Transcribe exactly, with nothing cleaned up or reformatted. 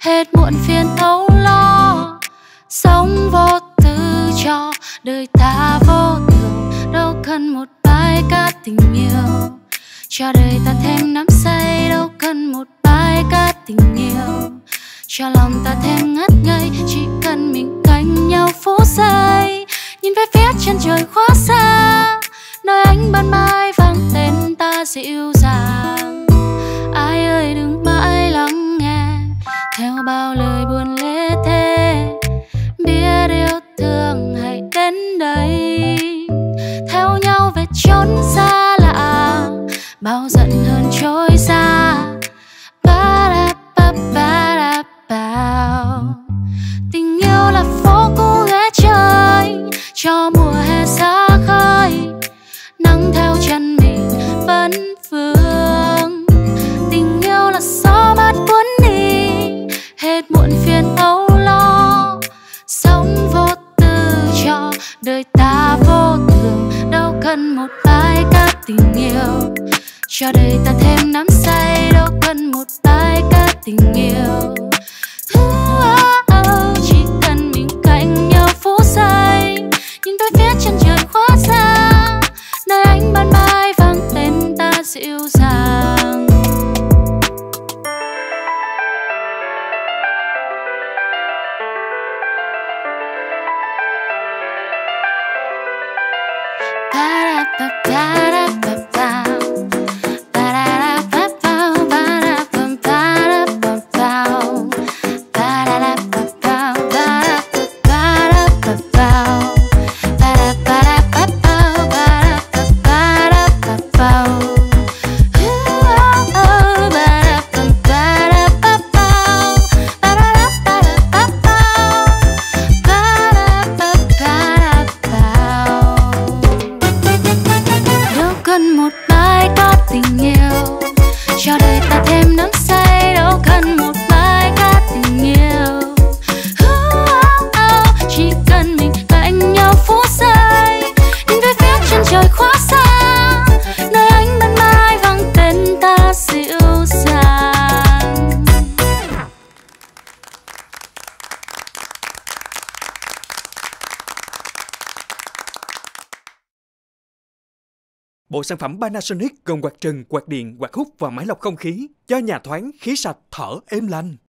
hết muộn phiền âu lo. Sống vô tư cho đời ta vô thường, đâu cần một bài ca tình yêu. Cho đời ta thêm nắm say, đâu cần một bài ca tình yêu. Cho lòng ta thêm ngất ngây, chỉ cần mình cạnh nhau phút giây. Nhìn về phía chân trời khóa xa, nơi ánh ban mai vang tên ta dịu dàng. Ai ơi đừng mãi lắng nghe theo bao lời buồn lê thê, biết yêu thương hãy đến đây, theo nhau về chốn xa lạ, bao giận hơn trôi xa. Ba đạp ba ba đạp bao, tình yêu là phố cũ ghé chơi cho mùa hè xa khơi, nắng theo chân mình vẫn vương. Tình yêu là gió mát cuốn đi hết muộn phiền âu lo. Sống vô tư cho đời ta vô thường, đâu cần một bài ca tình yêu. Cho đời ta thêm nắm say, đâu cần một bài ca tình yêu. Chỉ cần mình cạnh nhau phút giây, nhìn đôi phía chân trời khóa xa, nơi ánh ban mai vang tên ta dịu dàng. Ba da ba ba da ba ba. Bộ sản phẩm Panasonic gồm quạt trần, quạt điện, quạt hút và máy lọc không khí cho nhà thoáng, khí sạch, thở êm lành.